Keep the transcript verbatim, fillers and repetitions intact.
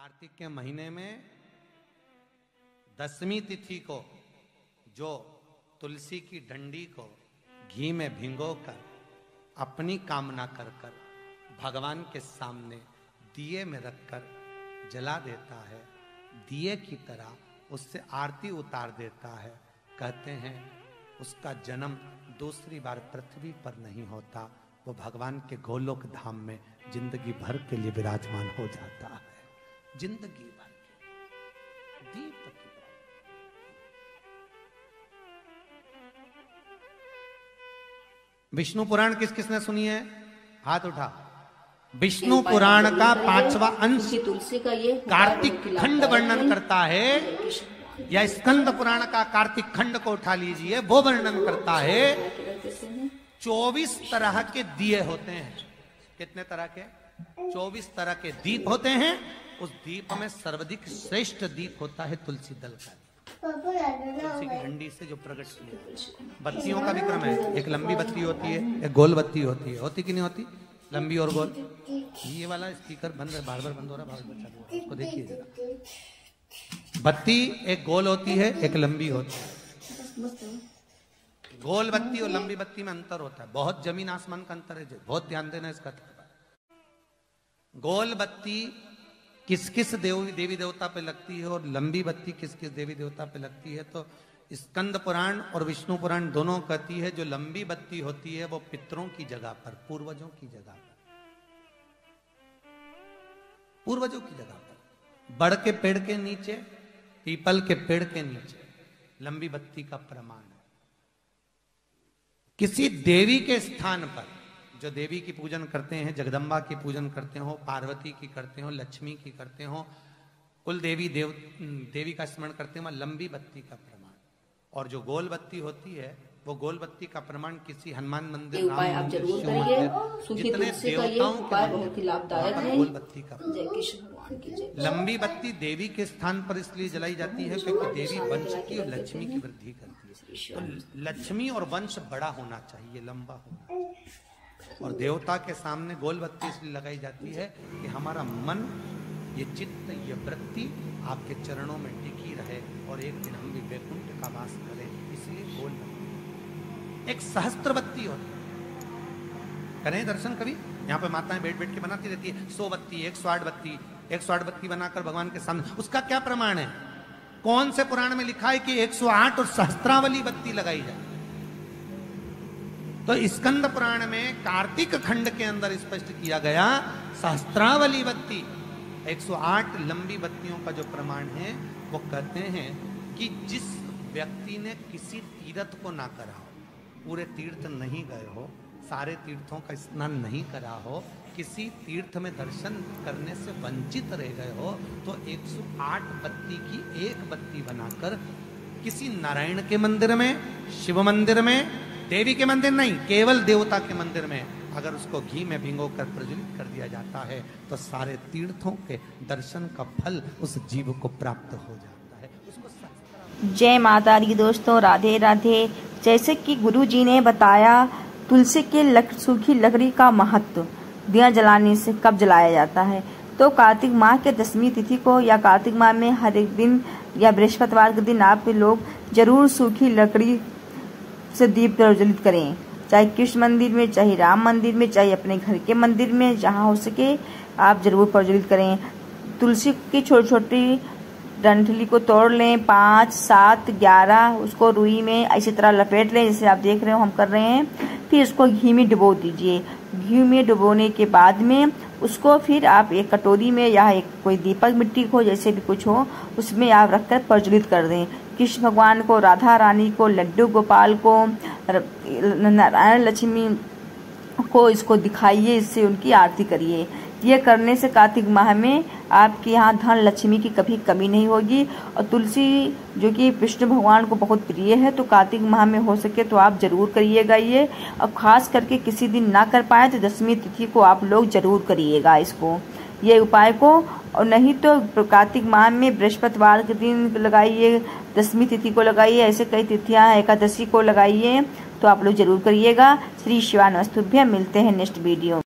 कार्तिक के महीने में दसवीं तिथि को जो तुलसी की डंडी को घी में भिगोकर अपनी कामना कर कर भगवान के सामने दिए में रखकर जला देता है, दिए की तरह उससे आरती उतार देता है, कहते हैं उसका जन्म दूसरी बार पृथ्वी पर नहीं होता, वो भगवान के गोलोक धाम में जिंदगी भर के लिए विराजमान हो जाता है। जिंदगी भर के दीप की विष्णु पुराण किस किसने सुनी है? हाथ उठा। विष्णु पुराण का पांचवा अंश तुलसी का ये कार्तिक खंड वर्णन करता है, या स्कंद पुराण का कार्तिक खंड को उठा लीजिए, वो वर्णन करता है चौबीस तरह के दिए होते हैं। कितने तरह के? चौबीस तरह के दीप होते हैं। उस दीप में सर्वाधिक श्रेष्ठ दीप होता है तुलसी दल का, तुलसी की डंडी से जो प्रकट किया। बत्तियों का विक्रम है, एक लंबी बत्ती होती है, एक गोल बत्ती होती है, होती कि नहीं होती? लंबी और गोल। ये वाला स्पीकर बंद है, बार बार बंद हो रहा, बार बार चालू, इसको देखिए जरा। बत्ती एक गोल होती है, एक लंबी होती है। गोल बत्ती और लंबी बत्ती में अंतर होता है, बहुत जमीन आसमान का अंतर है। बहुत ध्यान देना इसका। गोल बत्ती किस किस देवी देवी देवता पे लगती है और लंबी बत्ती किस किस देवी देवता पे लगती है? तो स्कंद पुराण और विष्णु पुराण दोनों कहती है जो लंबी बत्ती होती है वो पितरों की जगह पर, पूर्वजों की जगह पर, पूर्वजों की जगह पर, बड़ के पेड़ के नीचे, पीपल के पेड़ के नीचे लंबी बत्ती का प्रमाण है। किसी देवी के स्थान पर जो देवी की पूजन करते हैं, जगदम्बा की पूजन करते हो, पार्वती की करते हो, लक्ष्मी की करते हो, कुल देवी देव देवी का स्मरण करते हो, वहां लंबी बत्ती का प्रमाण। और जो गोल बत्ती होती है वो गोल बत्ती का प्रमाण किसी हनुमान मंदिर, राम मंदिर, शिव मंदिर, जितने देवताओं के मंदिर गोल बत्ती का। लंबी बत्ती देवी के स्थान पर इसलिए जलाई जाती है क्योंकि देवी वंश की और लक्ष्मी की वृद्धि करती है। तो लक्ष्मी और वंश बड़ा होना चाहिए, लंबा होना चाहिए। और देवता के सामने गोल बत्ती इसलिए लगाई जाती है कि हमारा मन, ये चित्त, ये वृत्ति आपके चरणों में टिकी रहे और एक दिन हम भी वैकुंठ का वास करें, इसलिए गोल बत्ती। एक सहस्त्र बत्ती होती है, करें दर्शन कभी। यहाँ पे माताएं बैठ बैठ के बनाती रहती है सौ बत्ती, एक सौ आठ बत्ती, एक सौ आठ बत्ती बनाकर भगवान के सामने। उसका क्या प्रमाण है? कौन से पुराण में लिखा है कि एक सौ आठ और सहस्त्रावली बत्ती लगाई जाए? तो स्कंद पुराण में कार्तिक खंड के अंदर स्पष्ट किया गया सहस्त्रावली बत्ती, एक सौ आठ लंबी बत्तियों का जो प्रमाण है। वो कहते हैं कि जिस व्यक्ति ने किसी तीर्थ को ना करा हो, पूरे तीर्थ नहीं गए हो, सारे तीर्थों का स्नान नहीं करा हो, किसी तीर्थ में दर्शन करने से वंचित रह गए हो, तो एक सौ आठ बत्ती की एक बत्ती बनाकर किसी नारायण के मंदिर में, शिव मंदिर में, देवी के मंदिर नहीं, केवल देवता के मंदिर में अगर उसको घी में भिगोकर प्रज्वलित कर दिया जाता है तो सारे तीर्थों के दर्शन का फल उस जीव को प्राप्त हो जाता है, उसको। जय माता दी दोस्तों, राधे राधे। जैसे कि गुरु जी ने बताया तुलसी के लक, सूखी लकड़ी का महत्व, दिया जलाने से कब जलाया जाता है? तो कार्तिक माह के दसवीं तिथि को या कार्तिक माह में हर एक दिन या बृहस्पतिवार के दिन आप लोग जरूर सूखी लकड़ी से दीप प्रज्वलित करें, चाहे कृष्ण मंदिर में, चाहे राम मंदिर में, चाहे अपने घर के मंदिर में, जहां हो सके आप जरूर प्रज्वलित करें। तुलसी की छोटी छोटी डंठली को तोड़ लें, पाँच, सात, ग्यारह, उसको रुई में इसी तरह लपेट लें जैसे आप देख रहे हो हम कर रहे हैं। फिर उसको घी में डुबो दीजिए। घी में डुबोने के बाद में उसको फिर आप एक कटोरी में या एक कोई दीपक, मिट्टी को, जैसे भी कुछ हो उसमें आप रखकर प्रज्वलित कर दें। कृष्ण भगवान को, राधा रानी को, लड्डू गोपाल को, नारायण लक्ष्मी को इसको दिखाइए, इससे उनकी आरती करिए। ये करने से कार्तिक माह में आपके यहाँ धन लक्ष्मी की कभी कमी नहीं होगी। और तुलसी जो कि विष्णु भगवान को बहुत प्रिय है, तो कार्तिक माह में हो सके तो आप जरूर करिएगा ये। और खास करके किसी दिन ना कर पाए तो दसवीं तिथि को आप लोग जरूर करिएगा इसको, ये उपाय को। और नहीं तो कार्तिक माह में बृहस्पतिवार के दिन लगाइए, दसवीं तिथि को लगाइए, ऐसे कई तिथियाँ हैं, एकादशी को लगाइए, तो आप लोग जरूर करिएगा। श्री शिवानस्तुभ्य। मिलते हैं नेक्स्ट वीडियो।